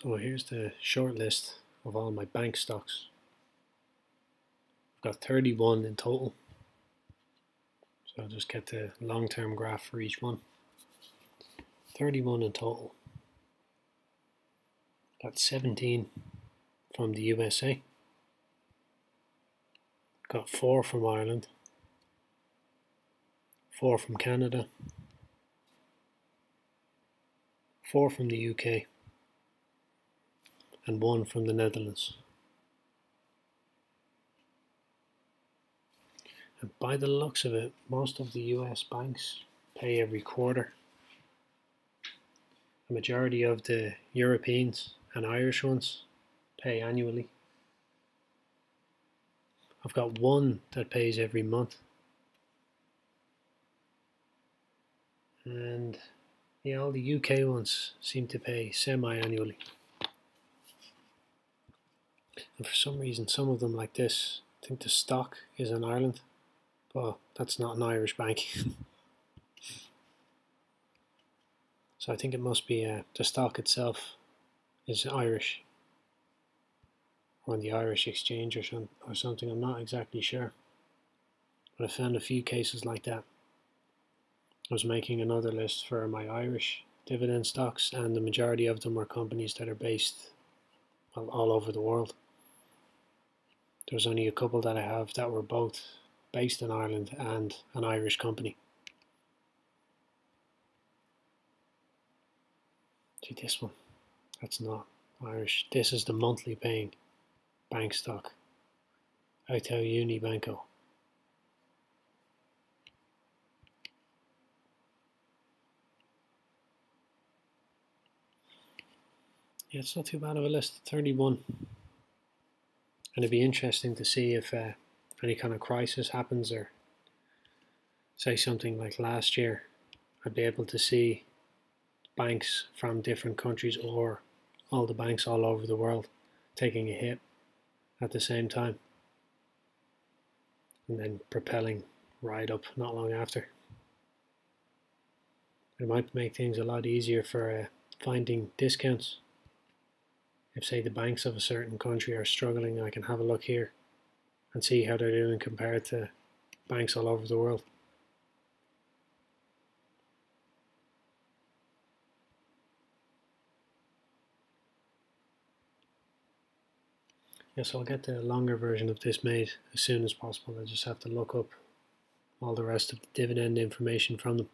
So here's the short list of all my bank stocks. I've got 31 in total. So I'll just get the long-term graph for each one. 31 in total. Got 17 from the USA. Got 4 from Ireland. 4 from Canada. 4 from the UK. And 1 from the Netherlands. And by the looks of it, most of the US banks pay every quarter. A majority of the Europeans and Irish ones pay annually. I've got one that pays every month. And yeah, all the UK ones seem to pay semi-annually. And for some reason, some of them like this, I think the stock is in Ireland. Well, that's not an Irish bank. So I think it must be the stock itself is Irish, or on the Irish exchange or something, I'm not exactly sure. But I found a few cases like that. I was making another list for my Irish dividend stocks, and the majority of them are companies that are based all over the world. There's only a couple that I have that were both based in Ireland and an Irish company. See this one, that's not Irish. This is the monthly paying bank stock, Itau Unibanco. Yeah, it's not too bad of a list, 31. And it'd be interesting to see if any kind of crisis happens, or say something like last year, I'd be able to see banks from different countries, or all the banks all over the world, taking a hit at the same time and then propelling right up not long after. It might make things a lot easier for finding discounts. If say the banks of a certain country are struggling, I can have a look here and see how they're doing compared to banks all over the world. Yeah, so I'll get the longer version of this made as soon as possible. I just have to look up all the rest of the dividend information from them.